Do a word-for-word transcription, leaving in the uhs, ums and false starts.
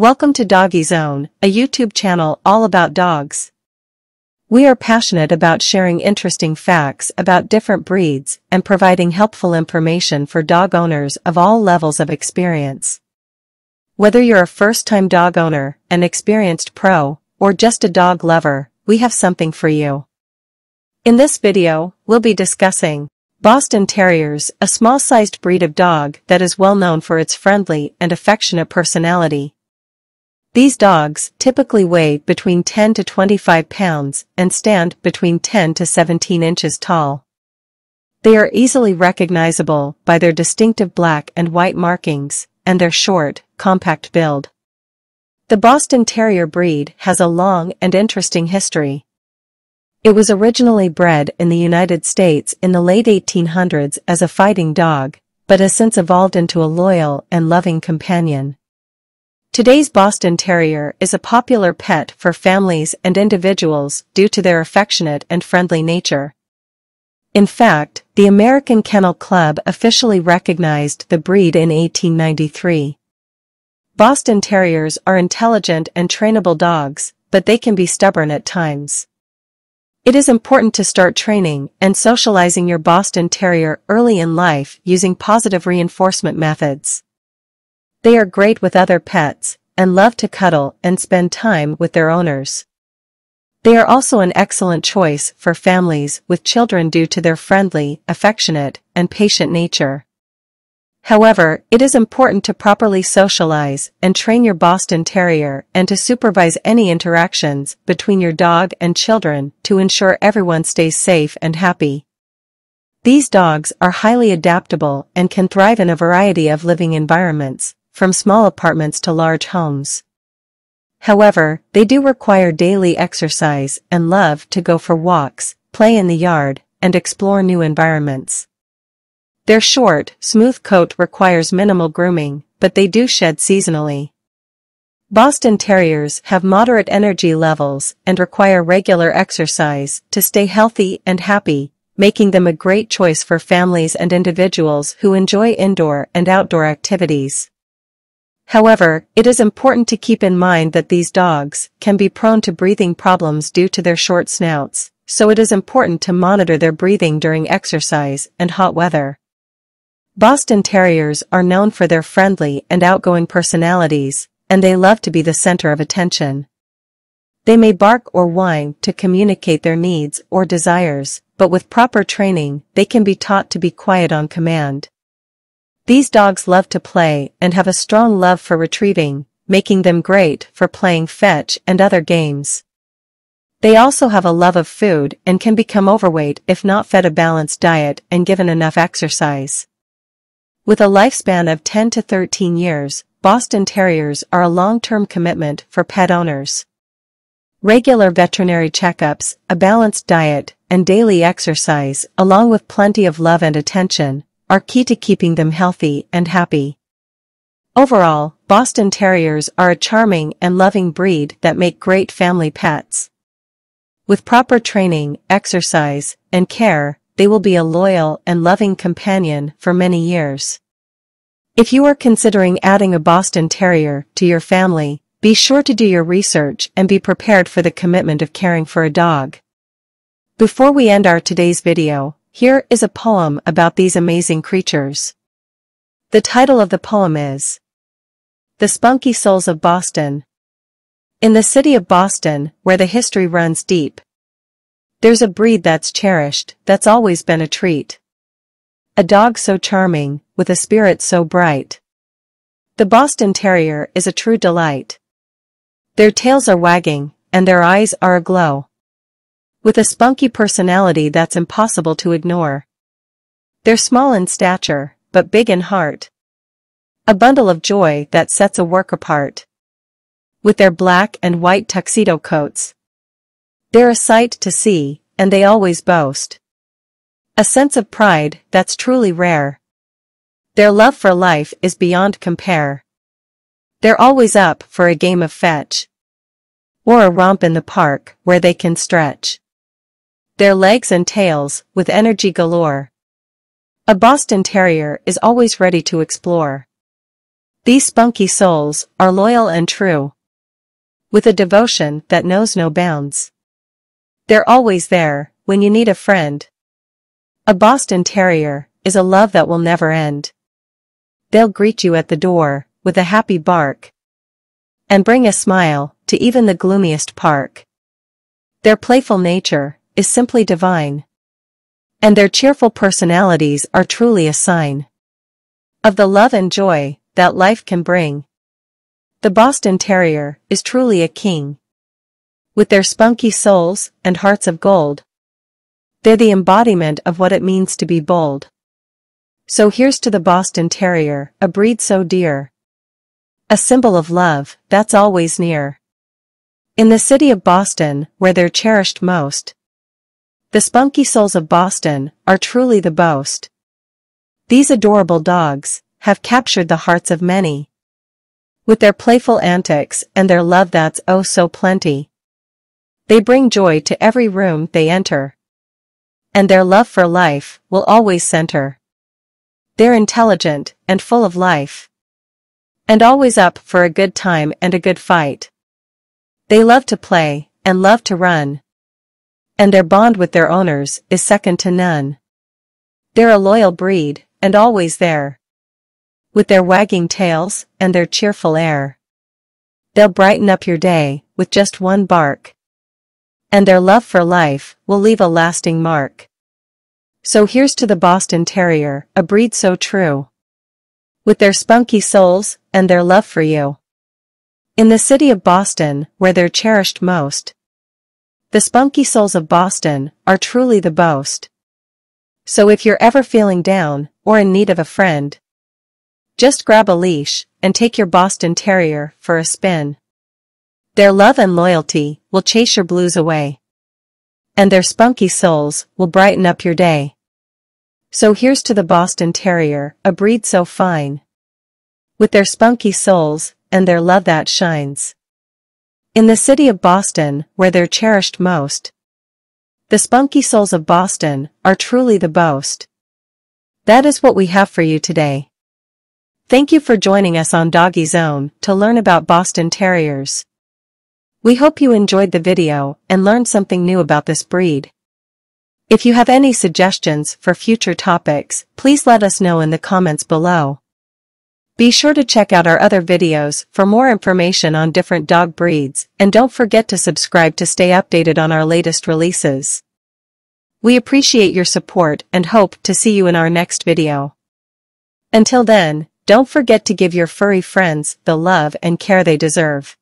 Welcome to Doggy Zone, a YouTube channel all about dogs. We are passionate about sharing interesting facts about different breeds and providing helpful information for dog owners of all levels of experience. Whether you're a first-time dog owner, an experienced pro, or just a dog lover, we have something for you. In this video, we'll be discussing Boston Terriers, a small-sized breed of dog that is well known for its friendly and affectionate personality. These dogs typically weigh between ten to twenty-five pounds and stand between ten to seventeen inches tall. They are easily recognizable by their distinctive black and white markings and their short, compact build. The Boston Terrier breed has a long and interesting history. It was originally bred in the United States in the late eighteen hundreds as a fighting dog, but has since evolved into a loyal and loving companion. Today's Boston Terrier is a popular pet for families and individuals due to their affectionate and friendly nature. In fact, the American Kennel Club officially recognized the breed in eighteen ninety-three. Boston Terriers are intelligent and trainable dogs, but they can be stubborn at times. It is important to start training and socializing your Boston Terrier early in life using positive reinforcement methods. They are great with other pets and love to cuddle and spend time with their owners. They are also an excellent choice for families with children due to their friendly, affectionate, and patient nature. However, it is important to properly socialize and train your Boston Terrier and to supervise any interactions between your dog and children to ensure everyone stays safe and happy. These dogs are highly adaptable and can thrive in a variety of living environments, from small apartments to large homes. However, they do require daily exercise and love to go for walks, play in the yard, and explore new environments. Their short, smooth coat requires minimal grooming, but they do shed seasonally. Boston Terriers have moderate energy levels and require regular exercise to stay healthy and happy, making them a great choice for families and individuals who enjoy indoor and outdoor activities. However, it is important to keep in mind that these dogs can be prone to breathing problems due to their short snouts, so it is important to monitor their breathing during exercise and hot weather. Boston Terriers are known for their friendly and outgoing personalities, and they love to be the center of attention. They may bark or whine to communicate their needs or desires, but with proper training, they can be taught to be quiet on command. These dogs love to play and have a strong love for retrieving, making them great for playing fetch and other games. They also have a love of food and can become overweight if not fed a balanced diet and given enough exercise. With a lifespan of ten to thirteen years, Boston Terriers are a long-term commitment for pet owners. Regular veterinary checkups, a balanced diet, and daily exercise, along with plenty of love and attention, are key to keeping them healthy and happy. Overall, Boston Terriers are a charming and loving breed that make great family pets. With proper training, exercise, and care, they will be a loyal and loving companion for many years. If you are considering adding a Boston Terrier to your family, be sure to do your research and be prepared for the commitment of caring for a dog. Before we end our today's video, here is a poem about these amazing creatures. The title of the poem is The Spunky Souls of Boston. In the city of Boston, where the history runs deep, there's a breed that's cherished, that's always been a treat. A dog so charming, with a spirit so bright. The Boston Terrier is a true delight. Their tails are wagging, and their eyes are aglow, with a spunky personality that's impossible to ignore. They're small in stature, but big in heart, a bundle of joy that sets a work apart. With their black and white tuxedo coats, they're a sight to see, and they always boast a sense of pride that's truly rare. Their love for life is beyond compare. They're always up for a game of fetch, or a romp in the park where they can stretch their legs and tails with energy galore. A Boston Terrier is always ready to explore, These spunky souls are loyal and true, with a devotion that knows no bounds. They're always there when you need a friend. A Boston Terrier is a love that will never end. They'll greet you at the door with a happy bark and bring a smile to even the gloomiest park. Their playful nature is simply divine, and their cheerful personalities are truly a sign of the love and joy that life can bring. The Boston Terrier is truly a king. With their spunky souls and hearts of gold, they're the embodiment of what it means to be bold. So here's to the Boston Terrier, a breed so dear, a symbol of love that's always near. In the city of Boston, where they're cherished most, the spunky souls of Boston are truly the boast. These adorable dogs have captured the hearts of many, with their playful antics and their love that's oh so plenty. They bring joy to every room they enter, and their love for life will always center. They're intelligent and full of life, and always up for a good time and a good fight. They love to play and love to run, and their bond with their owners is second to none. They're a loyal breed and always there, with their wagging tails and their cheerful air. They'll brighten up your day with just one bark, and their love for life will leave a lasting mark. So here's to the Boston Terrier, a breed so true, with their spunky souls and their love for you. In the city of Boston, where they're cherished most, the spunky souls of Boston are truly the boast. So if you're ever feeling down or in need of a friend, just grab a leash and take your Boston Terrier for a spin. Their love and loyalty will chase your blues away, and their spunky souls will brighten up your day. So here's to the Boston Terrier, a breed so fine, with their spunky souls and their love that shines. In the city of Boston, where they're cherished most, the spunky souls of Boston are truly the boast. That is what we have for you today. Thank you for joining us on Doggy Zone to learn about Boston Terriers. We hope you enjoyed the video and learned something new about this breed. If you have any suggestions for future topics, please let us know in the comments below. Be sure to check out our other videos for more information on different dog breeds, and don't forget to subscribe to stay updated on our latest releases. We appreciate your support and hope to see you in our next video. Until then, don't forget to give your furry friends the love and care they deserve.